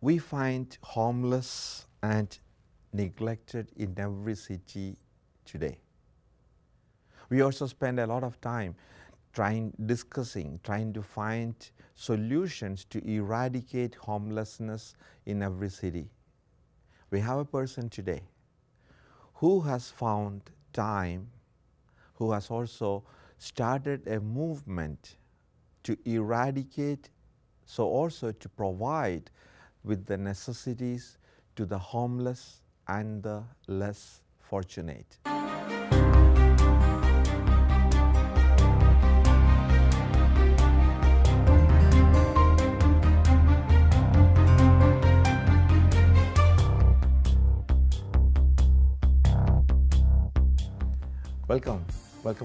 We find homeless and neglected in every city today. We also spend a lot of time trying to find solutions to eradicate homelessness in every city. We have a person today who has found time, who has also started a movement to eradicate, so also to provide with the necessities to the homeless and the less fortunate. Welcome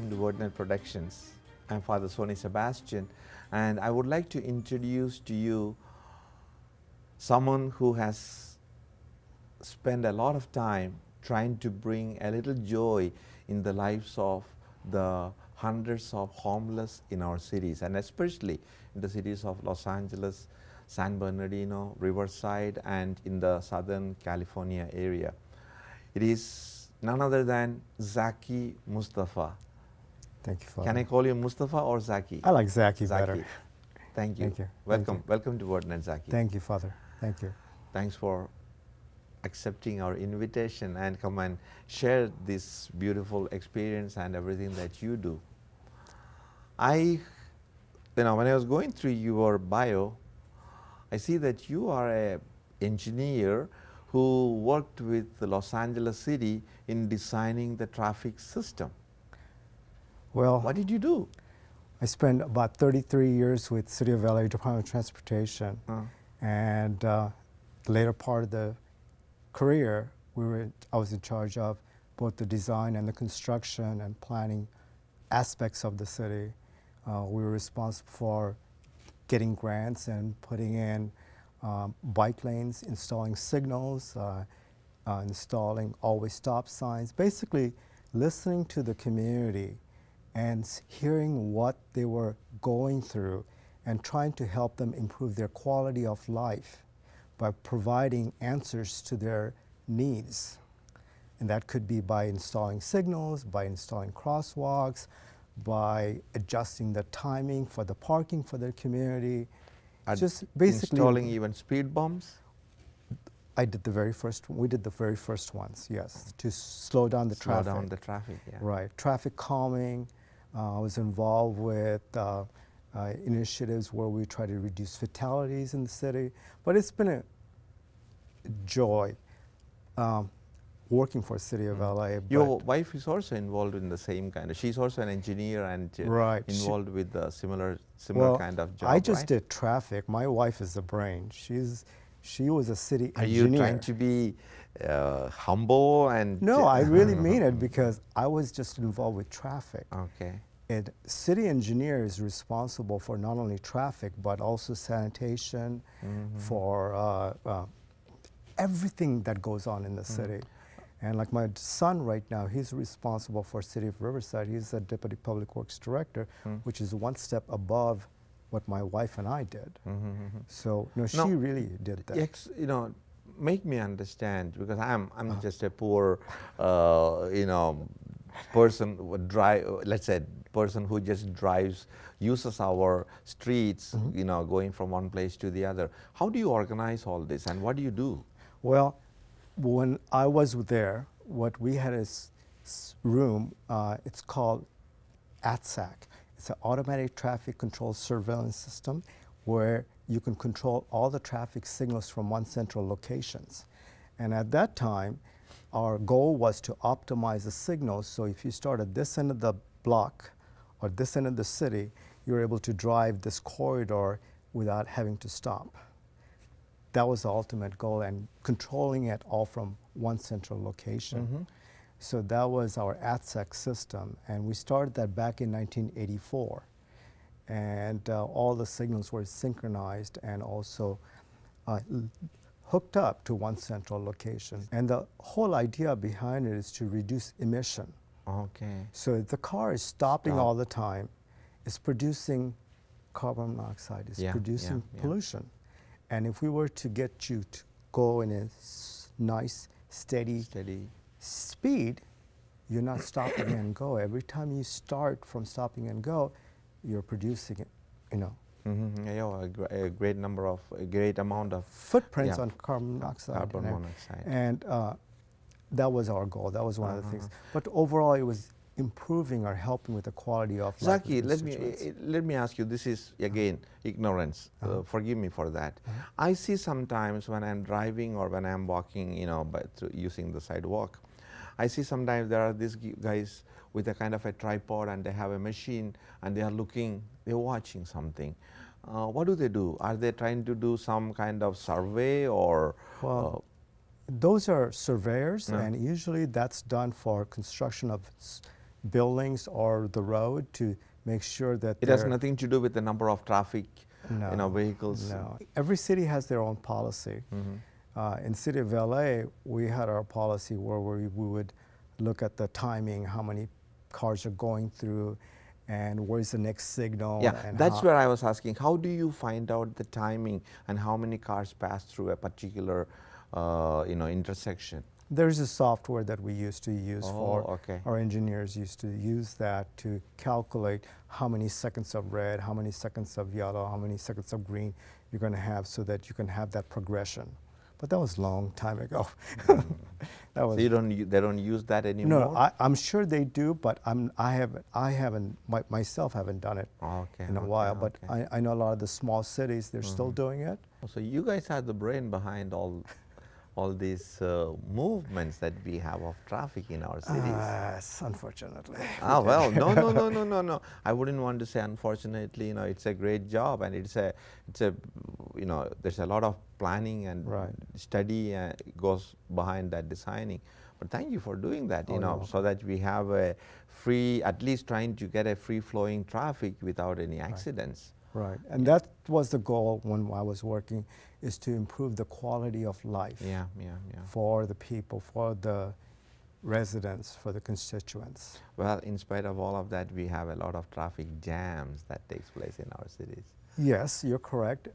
to WordNet Productions. I'm Father Sony Sebastian, and I would like to introduce to you someone who has spent a lot of time trying to bring a little joy in the lives of the hundreds of homeless in our cities, and especially in the cities of Los Angeles, San Bernardino, Riverside, and in the Southern California area. It is none other than Zaki Mustafa. Thank you, Father. Can I call you Mustafa or Zaki? I like Zaki better. Thank you. Thank you. Welcome to WordNet, Zaki. Thank you, Father. Thank you. Thanks for accepting our invitation and come and share this beautiful experience and everything that you do. When I was going through your bio, I see that you are an engineer who worked with the Los Angeles City in designing the traffic system. Well, what did you do? I spent about 33 years with City of LA Department of Transportation, and the later part of the career, I was in charge of both the design and the construction and planning aspects of the city. We were responsible for getting grants and putting in bike lanes, installing signals, installing always stop signs, basically listening to the community and hearing what they were going through and trying to help them improve their quality of life by providing answers to their needs. And that could be by installing signals, by installing crosswalks, by adjusting the timing for the parking for their community. Just basically installing even speed bumps? We did the very first ones, yes, to slow down the traffic. Slow down the traffic, yeah. Right, traffic calming. I was involved with initiatives where we try to reduce fatalities in the city. But it's been a joy working for City of LA. Your wife is also involved in the same kind of, she's also an engineer and involved with a similar kind of job, I just did traffic. My wife is the brain. She was a city engineer. Are you trying to be humble? And no, I really mean it, because I was just involved with traffic. Okay. And city engineer is responsible for not only traffic, but also sanitation, for everything that goes on in the city. And like my son right now, he's responsible for City of Riverside. He's the Deputy Public Works Director, which is one step above what my wife and I did. So no, she really did that. Make me understand, because I'm just a poor, person uses our streets, going from one place to the other. How do you organize all this, and what do you do? Well, when I was there, what we had is room, it's called ATSAC. It's an automatic traffic control surveillance system where you can control all the traffic signals from one central locations. And at that time, our goal was to optimize the signals, so if you start at this end of the block or this end of the city, you're able to drive this corridor without having to stop. That was the ultimate goal, and controlling it all from one central location. So that was our ATSAC system, and we started that back in 1984. And all the signals were synchronized and also hooked up to one central location. And the whole idea behind it is to reduce emission. Okay. So if the car is stopping all the time, it's producing carbon monoxide, it's producing pollution. And if we were to get you to go in a nice, steady speed, you're not stopping and go. Every time you start from stopping and go, you're producing it, you know. Mm-hmm. Yeah, a great amount of footprints on carbon monoxide. Carbon monoxide. And that was our goal. That was one of the things. But overall, it was improving or helping with the quality of life. Zaki, let me ask you. This is again ignorance. Forgive me for that. I see sometimes when I'm driving or when I'm walking, you know, using the sidewalk, I see sometimes there are these guys with a kind of a tripod, and they have a machine, and they are looking, they're watching something. What do they do? Are they trying to do some kind of survey or? Well, those are surveyors, and usually that's done for construction of buildings or the road to make sure that it has nothing to do with the number of traffic, you know, vehicles. No, every city has their own policy. In city of LA, we had our policy where we would look at the timing, how many cars are going through, and where's the next signal. Yeah, that's where I was asking, how do you find out the timing and how many cars pass through a particular you know, intersection? There's a software that we used to use our engineers used to use that to calculate how many seconds of red, how many seconds of yellow, how many seconds of green you're going to have so that you can have that progression. But that was a long time ago. That was, so you don't, they don't use that anymore? No, I'm sure they do, but I myself haven't done it in a while. But I know a lot of the small cities, they're still doing it. So you guys are the brain behind all these movements that we have of traffic in our cities. Yes, unfortunately. Ah, well, no. I wouldn't want to say unfortunately. You know, it's a great job, and it's a, you know, there's a lot of planning and study goes behind that designing. But thank you for doing that. You know, so that we have a free, at least trying to get a free-flowing traffic without any accidents. Right, and that was the goal when I was working, is to improve the quality of life for the people, for the residents, for the constituents. Well, in spite of all of that, we have a lot of traffic jams that takes place in our cities. Yes, you're correct.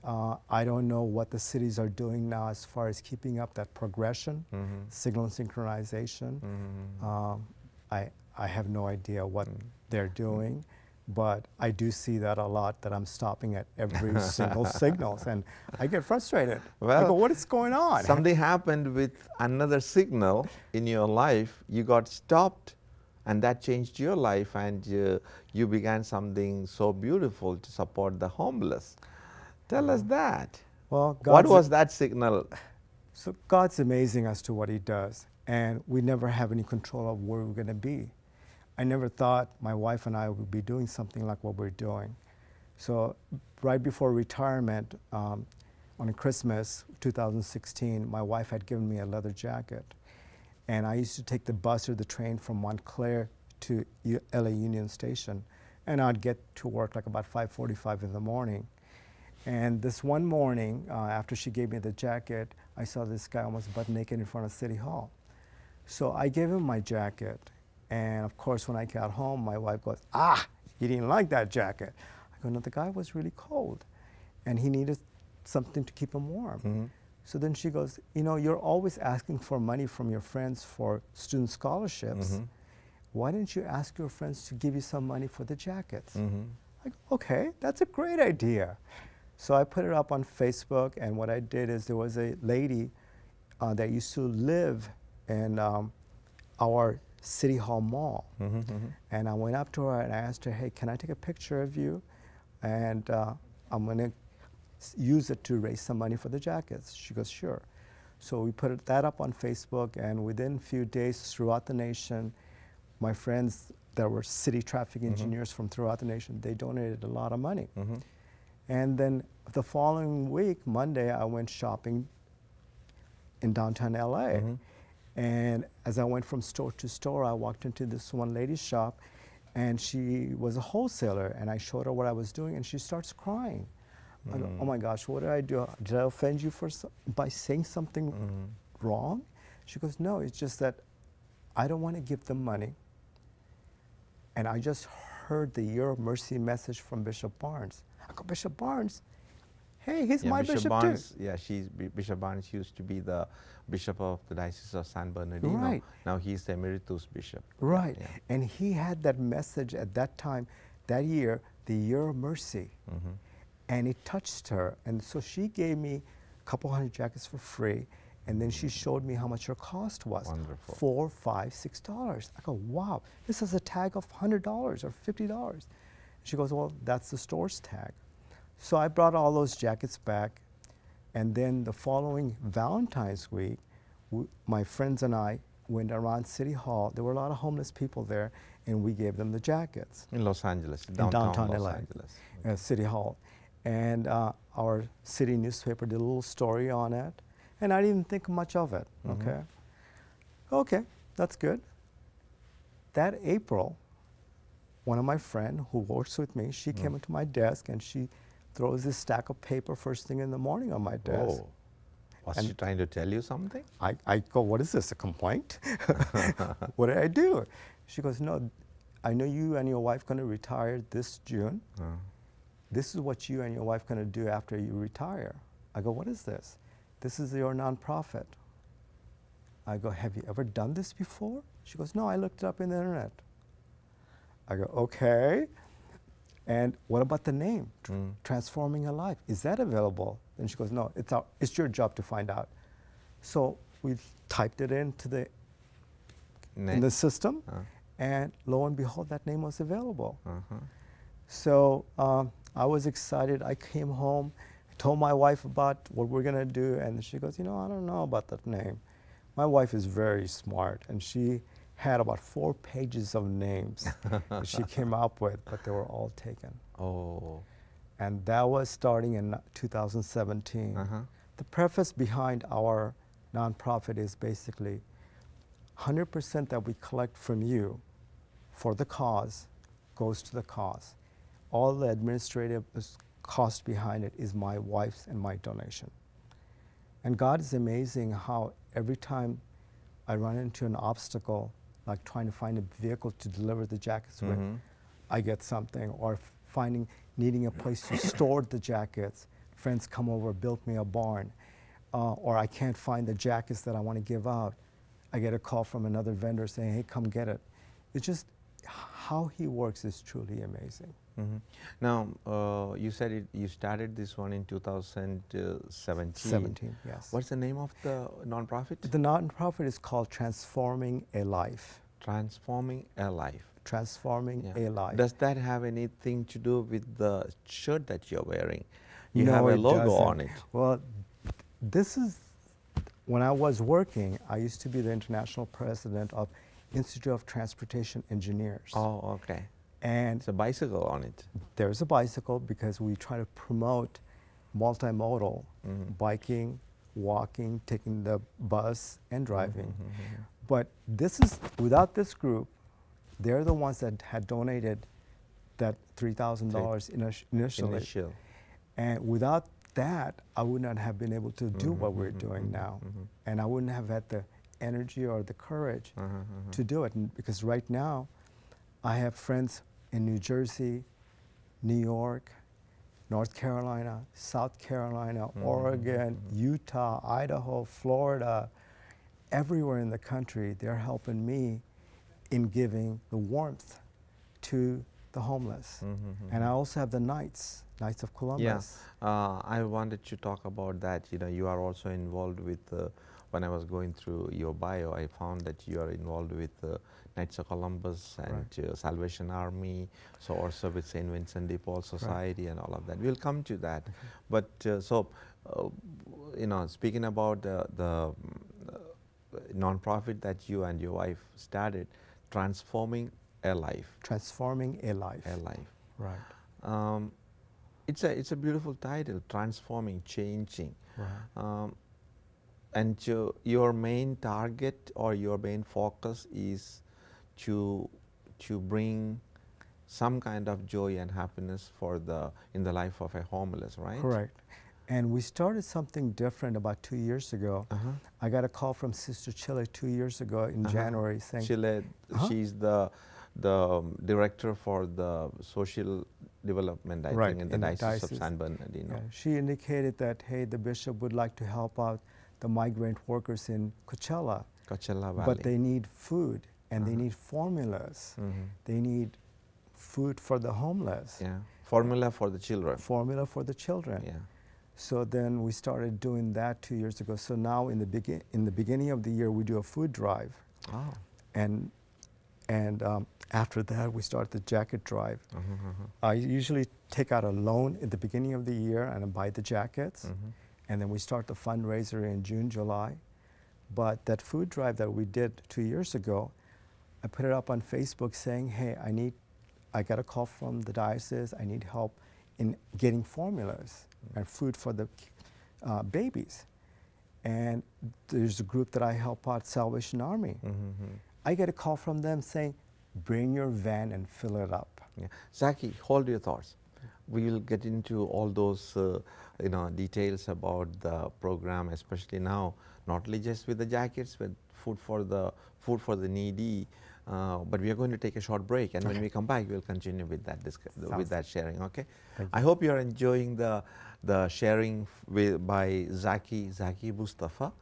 I don't know what the cities are doing now as far as keeping up that progression, signal and synchronization. I have no idea what they're doing. But I do see that a lot, that I'm stopping at every single signal, and I get frustrated. Well, I go, what is going on? Something happened with another signal in your life. You got stopped, and that changed your life, and you began something so beautiful to support the homeless. Tell us that. Well, what was that signal? So God's amazing as to what He does, and we never have any control of where we're going to be. I never thought my wife and I would be doing something like what we're doing. So right before retirement, on Christmas 2016, my wife had given me a leather jacket. And I used to take the bus or the train from Montclair to LA Union Station. And I'd get to work like about 5:45 in the morning. And this one morning, after she gave me the jacket, I saw this guy almost butt naked in front of City Hall. So I gave him my jacket. And of course, when I got home, my wife goes, ah, you didn't like that jacket. I go, no, the guy was really cold, and he needed something to keep him warm. So then she goes, you know, you're always asking for money from your friends for student scholarships. Why didn't you ask your friends to give you some money for the jackets? I go, okay, that's a great idea. So I put it up on Facebook, and what I did is there was a lady that used to live in our City Hall Mall. And I went up to her and I asked her, hey, can I take a picture of you? And I'm going to use it to raise some money for the jackets. She goes, sure. So we put that up on Facebook, and within a few days throughout the nation, my friends that were city traffic engineers from throughout the nation, they donated a lot of money. And then the following week, Monday, I went shopping in downtown LA. And as I went from store to store, I walked into this one lady's shop, and she was a wholesaler, and I showed her what I was doing, and she starts crying. I go, oh my gosh, what did I do? Did I offend you by saying something wrong? She goes, no, it's just that I don't want to give them money, and I just heard the Year of Mercy message from Bishop Barnes. I go, Bishop Barnes? hey, he's my bishop Barnes, too. Yeah, Bishop Barnes used to be the bishop of the Diocese of San Bernardino. Right. Now he's the emeritus bishop. Right. Yeah. And he had that message at that time, that year, the year of mercy. Mm-hmm. And it touched her. And so she gave me a couple hundred jackets for free. And then she showed me how much her cost was. Wonderful. $4, $5, $6. I go, wow, this is a tag of $100 or $50. She goes, well, that's the store's tag. So I brought all those jackets back. And then the following Valentine's week, my friends and I went around City Hall. There were a lot of homeless people there, and we gave them the jackets. In Los Angeles, downtown Los Angeles. Okay. At City Hall. And our city newspaper did a little story on it. And I didn't think much of it, mm-hmm. okay? Okay, that's good. That April, one of my friends who works with me, she came into my desk and she throws this stack of paper first thing in the morning on my desk. Oh, was she trying to tell you something? I go, what is this, a complaint? What did I do? She goes, no, I know you and your wife gonna retire this June. This is what you and your wife gonna do after you retire. I go, what is this? This is your nonprofit. I go, have you ever done this before? She goes, no, I looked it up in the internet. I go, okay. And what about the name, Transforming a Life? Is that available? And she goes, no, it's your job to find out. So we typed it into the, system, and lo and behold, that name was available. So I was excited. I came home, told my wife about what we're gonna do, and she goes, you know, I don't know about that name. My wife is very smart, and she had about 4 pages of names that she came up with, but they were all taken. Oh. And that was starting in 2017. The preface behind our nonprofit is basically 100% that we collect from you for the cause goes to the cause. All the administrative cost behind it is my wife's and my donation. And God is amazing how every time I run into an obstacle, like trying to find a vehicle to deliver the jackets with, I get something, or needing a place to store the jackets. Friends come over, built me a barn, or I can't find the jackets that I want to give out. I get a call from another vendor saying, hey, come get it. It's just how he works is truly amazing. Now, you said you started this one in 2017. 17, yes. What's the name of the nonprofit? The nonprofit is called Transforming a Life. Transforming a Life. Transforming a Life. Does that have anything to do with the shirt that you're wearing? You have a logo on it. Well, this is, when I was working, I used to be the international president of Institute of Transportation Engineers. Oh, okay. And there's a bicycle on it. There's a bicycle because we try to promote multimodal, biking, walking, taking the bus, and driving. But this is, without this group, they're the ones that had donated that $3,000 initially. And without that, I would not have been able to do what we're doing now. And I wouldn't have had the energy or the courage to do it. And because right now, I have friends in New Jersey, New York, North Carolina, South Carolina, Oregon, Utah, Idaho, Florida, everywhere in the country. They're helping me in giving the warmth to the homeless. And I also have the Knights of Columbus. Yeah. I wanted to talk about that. You know, you are also involved with, when I was going through your bio, I found that you are involved with Knights of Columbus and Salvation Army, so also with Saint Vincent de Paul Society and all of that. We'll come to that. But you know, speaking about the nonprofit that you and your wife started, Transforming a Life. Transforming a Life. A Life. Right. It's a beautiful title, transforming, changing. And your main target or your main focus is to bring some kind of joy and happiness for in the life of a homeless, right? Correct. And we started something different about 2 years ago. I got a call from Sister Chile 2 years ago in January saying, Chile, she's the director for the social development, I think, in the Diocese of San Bernardino. Yeah. She indicated that, hey, the bishop would like to help out the migrant workers in Coachella. Coachella Valley. But they need food, and they need formulas. Mm-hmm. They need food for the homeless. Yeah, formula for the children. Formula for the children. Yeah. So then we started doing that 2 years ago. So now in the beginning of the year, we do a food drive. Oh. And after that, we start the jacket drive. Mm-hmm, mm-hmm. I usually take out a loan at the beginning of the year and I buy the jackets. Mm-hmm. And then we start the fundraiser in June, July. But that food drive that we did 2 years ago, I put it up on Facebook saying, hey, I got a call from the diocese. I need help in getting formulas and food for the babies. And there's a group that I help out, Salvation Army. Mm-hmm. I get a call from them saying, bring your van and fill it up. Yeah. Zaki, hold your thoughts. We will get into all those details about the program, especially now, not only just with the jackets, but food for the needy. But we are going to take a short break, and when we come back, we'll continue with that sharing. Okay, I hope you are enjoying the sharing by Zaki Mustafa.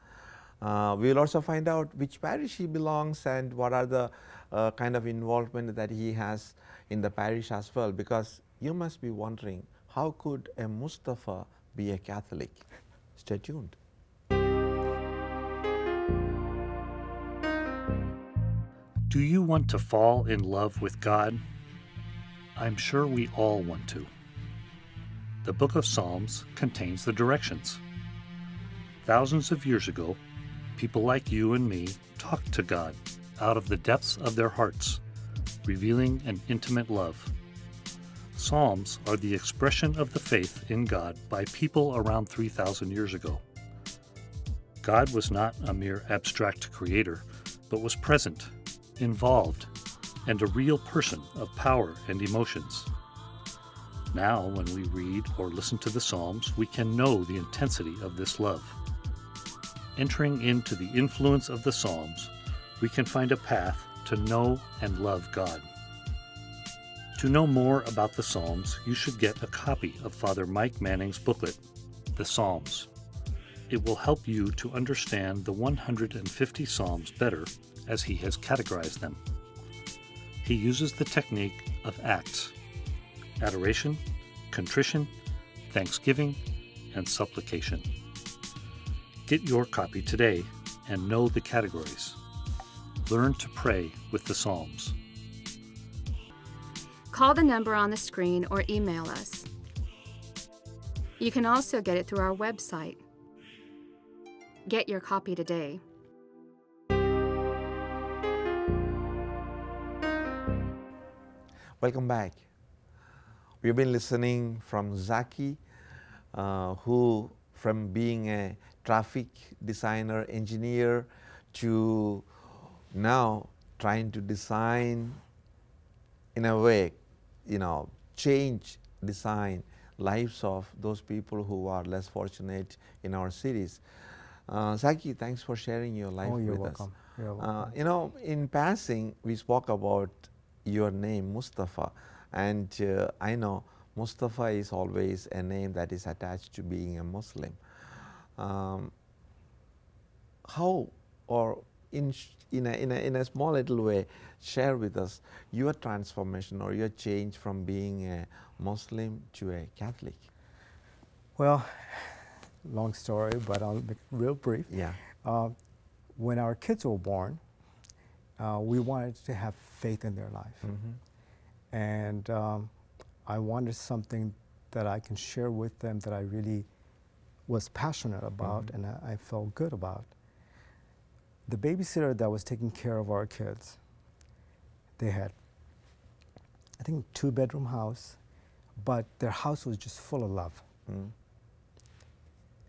We will also find out which parish he belongs and what are the kind of involvement that he has in the parish as well. Because you must be wondering, how could a Mustafa be a Catholic? Stay tuned. Do you want to fall in love with God? I'm sure we all want to. The Book of Psalms contains the directions. Thousands of years ago, people like you and me talked to God out of the depths of their hearts, revealing an intimate love. Psalms are the expression of the faith in God by people around 3,000 years ago. God was not a mere abstract creator, but was present, involved, and a real person of power and emotions. Now, when we read or listen to the Psalms, we can know the intensity of this love. Entering into the influence of the Psalms, we can find a path to know and love God. To know more about the Psalms, you should get a copy of Father Mike Manning's booklet, The Psalms. It will help you to understand the 150 Psalms better, as he has categorized them. He uses the technique of acts: adoration, contrition, thanksgiving, and supplication. Get your copy today and know the categories. Learn to pray with the Psalms. Call the number on the screen or email us. You can also get it through our website. Get your copy today. Welcome back. We've been listening from Zaki, who from being a traffic designer, engineer, to now trying to design, in a way, change, design lives of those people who are less fortunate in our cities. Zaki, thanks for sharing your life with us. You're welcome. In passing, we spoke about your name, Mustafa, and I know Mustafa is always a name that is attached to being a Muslim. How, or in a small little way, share with us your transformation or your change from being a Muslim to a Catholic. Well, long story, but I'll make real brief. Yeah. When our kids were born, we wanted to have faith in their life. Mm-hmm. And I wanted something that I can share with them that I really was passionate about, mm-hmm. and I felt good about. The babysitter that was taking care of our kids, they had, I think, 2-bedroom house, but their house was just full of love. Mm-hmm.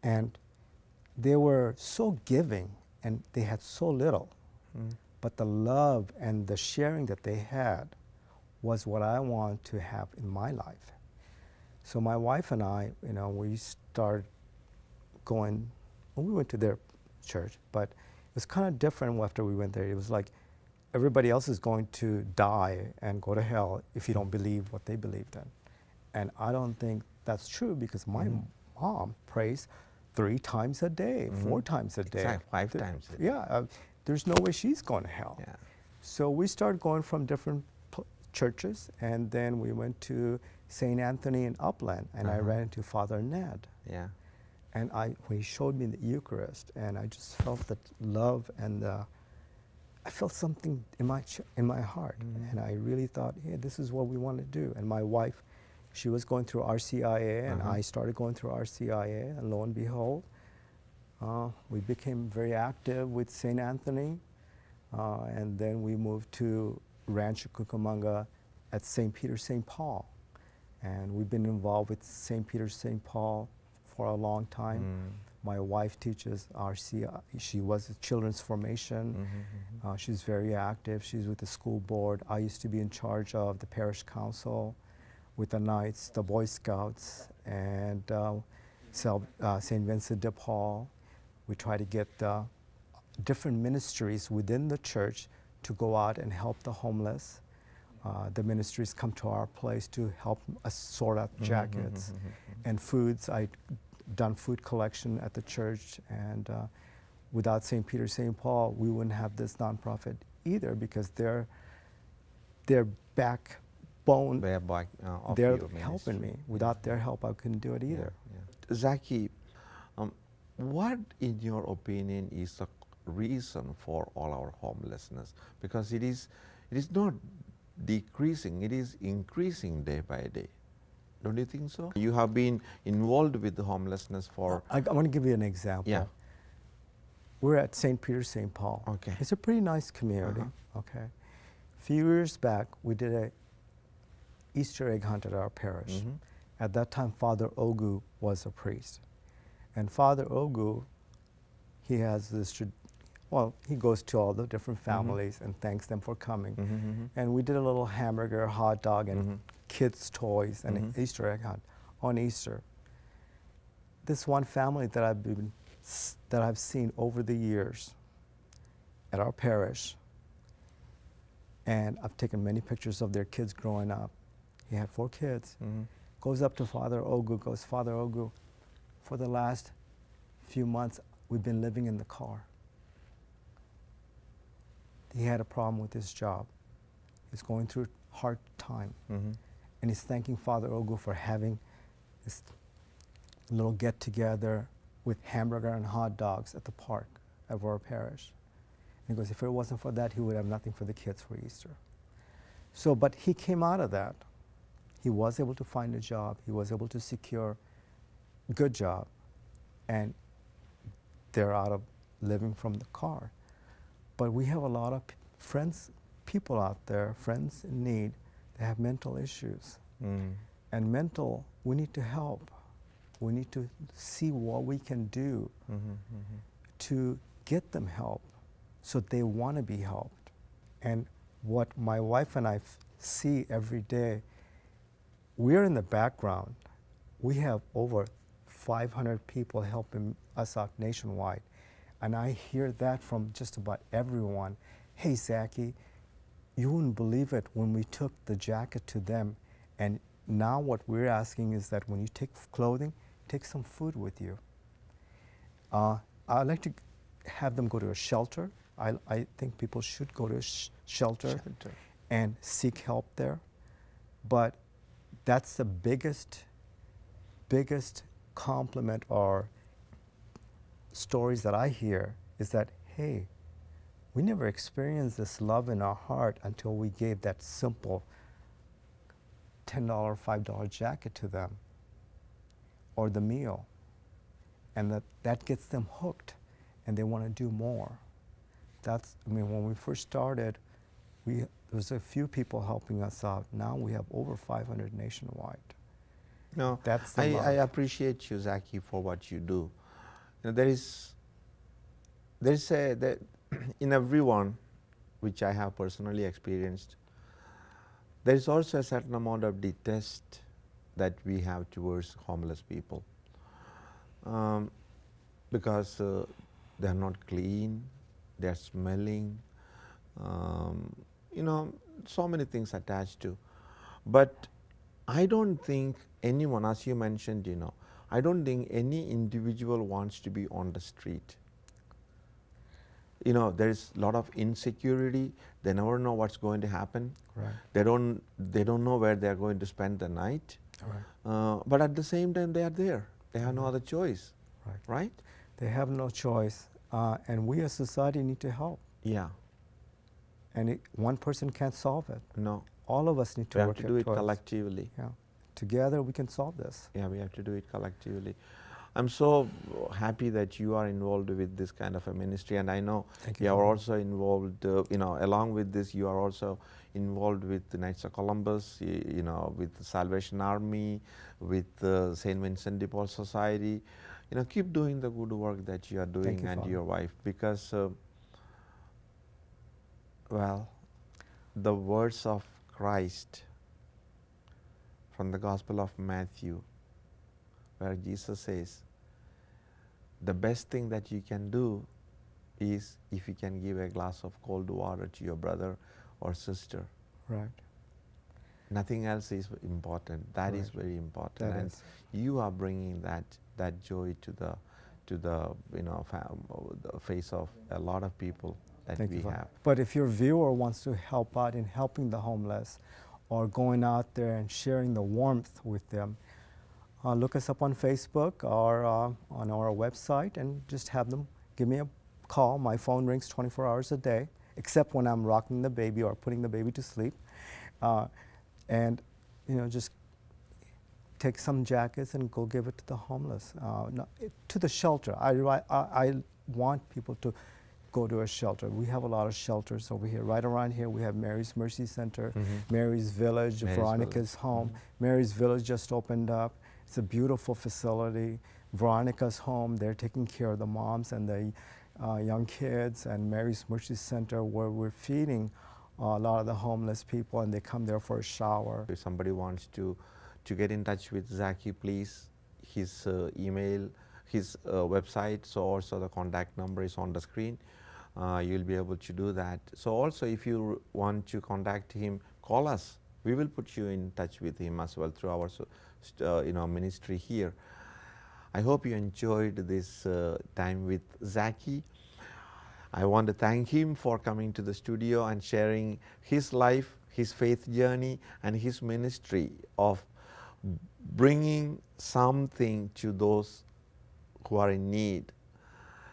And they were so giving, and they had so little. Mm-hmm. But the love and the sharing that they had was what I want to have in my life. So my wife and I, we started going, well, we went to their church, but it was kind of different after we went there. It was like, everybody else is going to die and go to hell if you don't believe what they believed in. And I don't think that's true, because my mom prays 3 times a day, 4 times a day. Exactly. 5 times a day. Yeah. There's no way she's going to hell. Yeah. So we started going from different churches, and then we went to St. Anthony in Upland, and I ran into Father Ned. Yeah. And when he showed me the Eucharist, and I just felt that love, and I felt something in my heart. And I really thought, hey, this is what we want to do. And my wife, she was going through RCIA, and I started going through RCIA, and lo and behold, we became very active with St. Anthony, and then we moved to Rancho Cucamonga at St. Peter St. Paul. And we've been involved with St. Peter St. Paul for a long time. My wife teaches RCIA. She was a children's formation. She's very active. She's with the school board. I used to be in charge of the parish council with the Knights, the Boy Scouts, and Saint Vincent de Paul. We try to get different ministries within the church to go out and help the homeless. The ministries come to our place to help us sort out jackets and foods. I've done food collection at the church, and without St. Peter, St. Paul, we wouldn't have this nonprofit either, because their backbone, they're helping me. Without their help, I couldn't do it either. Yeah, yeah. Zaki, what, in your opinion, is the reason for all our homelessness? Because it is not decreasing, it is increasing day by day. Don't you think so? You have been involved with the homelessness for... I want to give you an example. Yeah. We're at St. Peter St. Paul. Okay. It's a pretty nice community. Okay. A few years back, we did a Easter egg hunt at our parish. At that time, Father Ogu was a priest. And Father Ogu, he has this, well, he goes to all the different families and thanks them for coming. And we did a little hamburger, hot dog, and kids' toys, and an Easter egg hunt on Easter. This one family that I've seen over the years at our parish, and I've taken many pictures of their kids growing up. He had 4 kids. Goes up to Father Ogu, goes, Father Ogu, for the last few months, we've been living in the car. He had a problem with his job. He's going through a hard time. And he's thanking Father Ogu for having this little get-together with hamburger and hot dogs at the park at our parish. And he goes, if it wasn't for that, he would have nothing for the kids for Easter. So, but he came out of that. He was able to find a job. He was able to secure good job, and they're out of living from the car. But we have a lot of people out there, friends in need, that have mental issues. And mental, we need to help. We need to see what we can do to get them help, so they want to be helped. And what my wife and I see every day, we're in the background. We have over 500 people helping us out nationwide. And I hear that from just about everyone. Hey, Zaki, you wouldn't believe it when we took the jacket to them. And now what we're asking is that when you take clothing, take some food with you. I'd like to have them go to a shelter. I think people should go to a shelter and seek help there. But that's the biggest compliment or stories that I hear is that, hey, we never experienced this love in our heart until we gave that simple $10, $5 jacket to them, or the meal. And that gets them hooked, and they want to do more. That's, I mean, when we first started, there was a few people helping us out. Now we have over 500 nationwide. No, I appreciate you, Zaki, for what you do. You know, there is in everyone, which I have personally experienced, there is also a certain amount of detest that we have towards homeless people, because they are not clean, they are smelling, you know, so many things attached to. But I don't think anyone, as you mentioned, I don't think any individual wants to be on the street. There is a lot of insecurity. They never know what's going to happen. Right. They don't know where they're going to spend the night. Right. But at the same time, they are there. They have no other choice. Right. Right? They have no choice. And we as society need to help. Yeah. And one person can't solve it. No. All of us need to work. We have to do it collectively. Yeah. Together we can solve this. Yeah, we have to do it collectively. I'm so happy that you are involved with this kind of a ministry, and I know you are also involved, along with this, you are also involved with the Knights of Columbus, with the Salvation Army, with the Saint Vincent de Paul Society. Keep doing the good work that you are doing, and your wife, because, well, the words of Christ from the Gospel of Matthew, where Jesus says, the best thing that you can do is if you can give a glass of cold water to your brother or sister. Right. Nothing else is important. That is very important. And you are bringing that joy to the face of a lot of people that we have. But if your viewer wants to help out in helping the homeless, or going out there and sharing the warmth with them, look us up on Facebook or on our website, and just have them give me a call. My phone rings 24 hours a day, except when I'm rocking the baby or putting the baby to sleep. And just take some jackets and go give it to the homeless, to the shelter. I want people to go to a shelter. We have a lot of shelters over here. Right around here we have Mary's Mercy Center, Mary's Village, Veronica's home. Mary's Village just opened up. It's a beautiful facility. Veronica's home, they're taking care of the moms and the young kids, and Mary's Mercy Center, where we're feeding a lot of the homeless people, and they come there for a shower. If somebody wants to get in touch with Zaki, please, his email, his website, so also the contact number is on the screen. You'll be able to do that. So also, if you want to contact him, call us. We will put you in touch with him as well through our ministry here. I hope you enjoyed this time with Zaki. I want to thank him for coming to the studio and sharing his life, his faith journey, and his ministry of bringing something to those who are in need.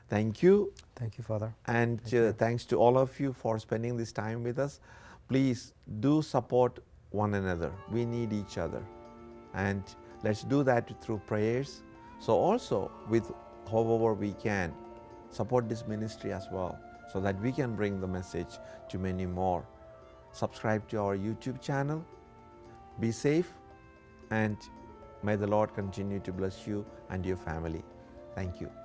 Thank you. Thank you, Father. And thanks to all of you for spending this time with us. Please do support one another. We need each other. And let's do that through prayers. So also, with however we can, support this ministry as well, so that we can bring the message to many more. Subscribe to our YouTube channel. Be safe, and may the Lord continue to bless you and your family. Thank you.